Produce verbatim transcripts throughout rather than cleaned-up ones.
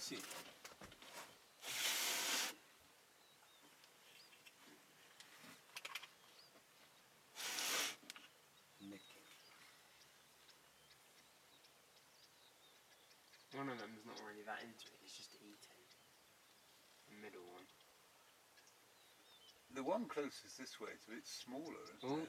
see. One of them's not really that into it, it's just eating. The middle one. The one closest this way is a bit smaller, isn't oh. it?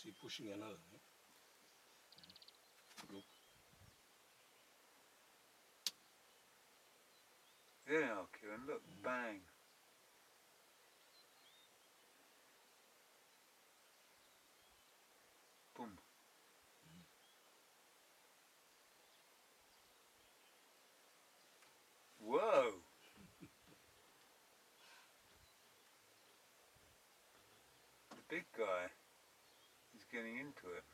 See, pushing another. Eh? Look. There now, Kieran. Look, mm. bang. Boom. Mm. Whoa. The big guy. He's getting into it.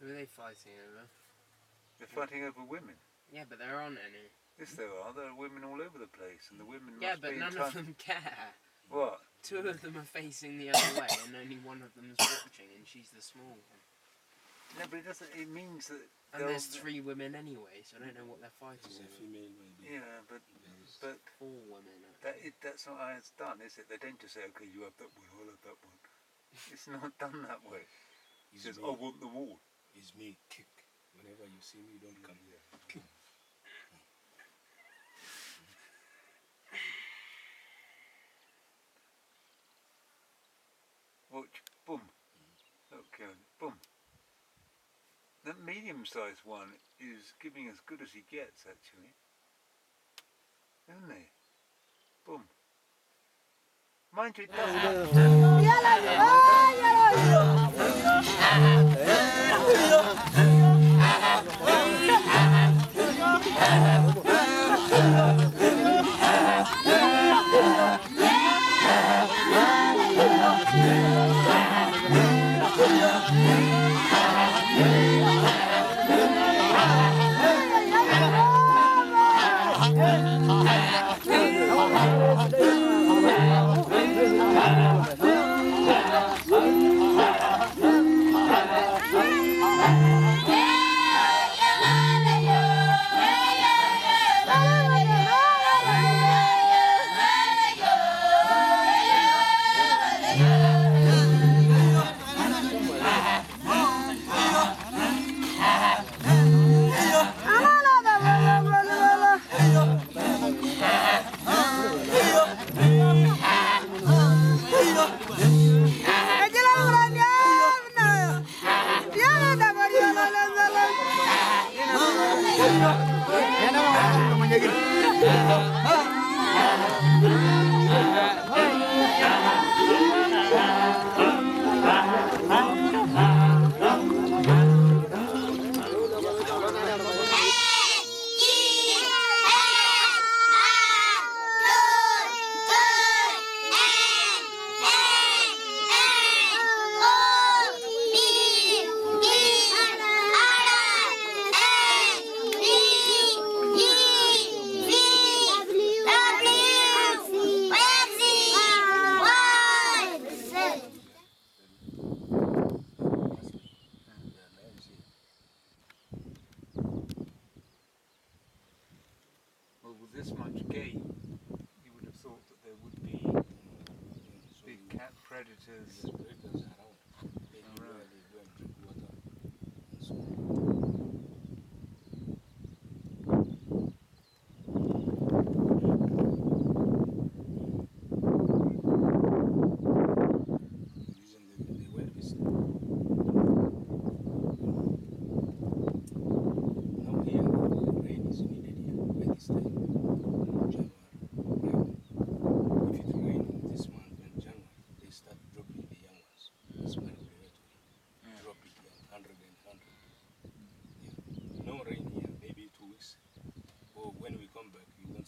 Who are they fighting over? They're fighting over women. Yeah, but there aren't any. Yes, there are. There are women all over the place, and the women yeah, must be. Yeah, but none of them care. What? Two of them are facing the other way, and only one of them is watching, and she's the small one. No, but it doesn't. It means that. And there's three women anyway, so I don't know what they're fighting. Yeah, female maybe. Yeah, but but all women. That it, that's not how it's done, is it? They don't just say, "Okay, you have that one, I'll have that one." It's not done that way. He says, "I want the wall." It's me. Kick. Whenever you see me, don't come here. Kick. Watch. Boom. Okay. Boom. That medium-sized one is giving as good as he gets, actually, isn't he? Boom. Mind you, it doesn't.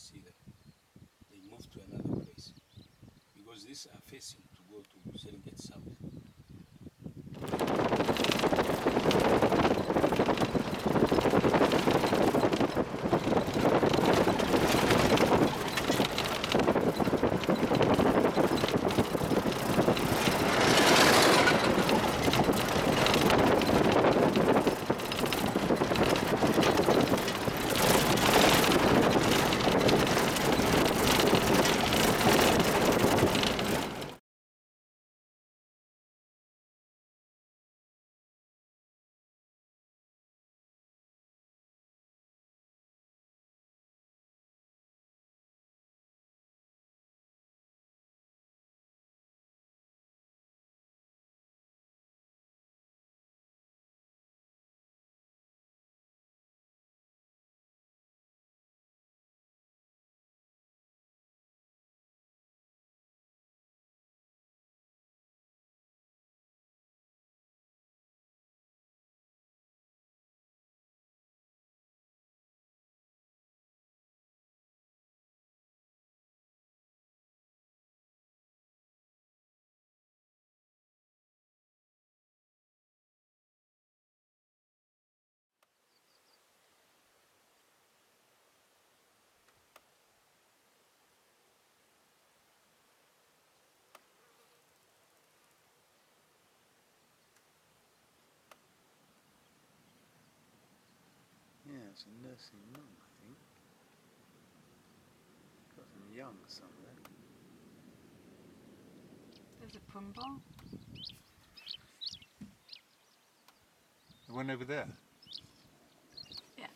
see them. They move to another place because these are facing to go to Serengeti South. Yeah, it's a nursing mum, I think. Got some young somewhere. There's a pumbaa. The one over there? Yeah.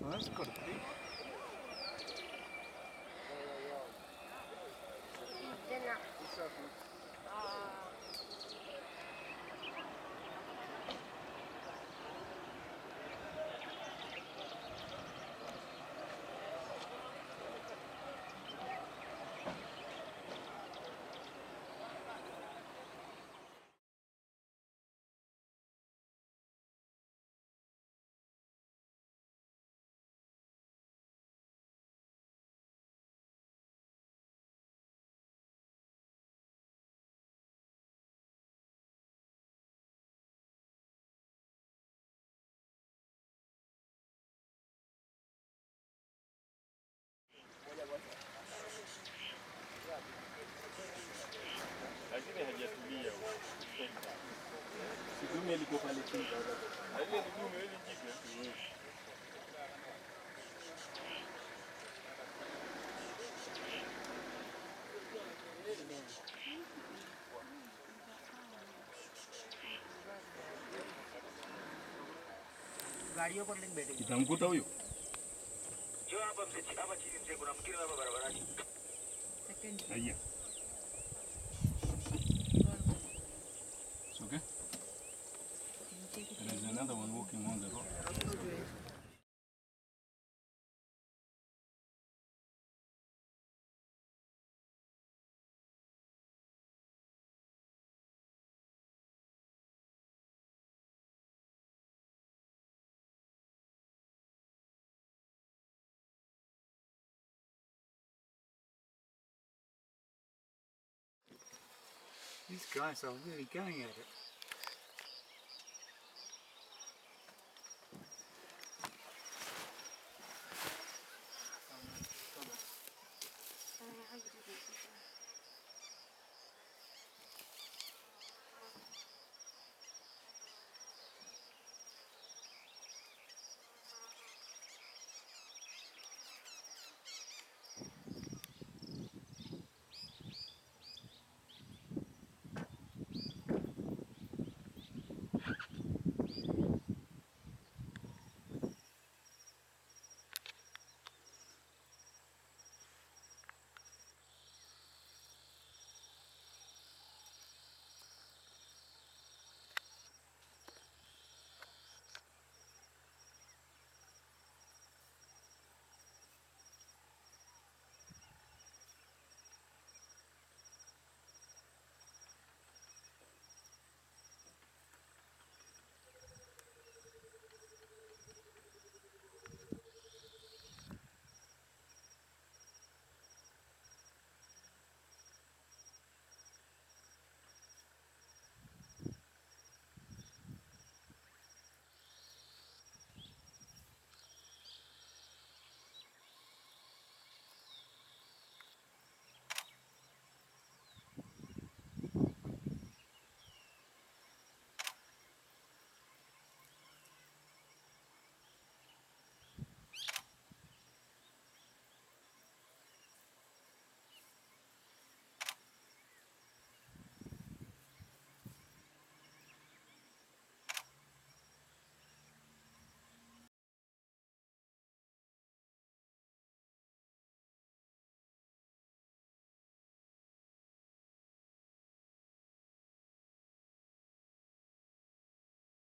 Well, that's got a big. Dinner. Itamkuta huyo Aiyah. It's okay. There is another one walking on the road. These guys are really going at it.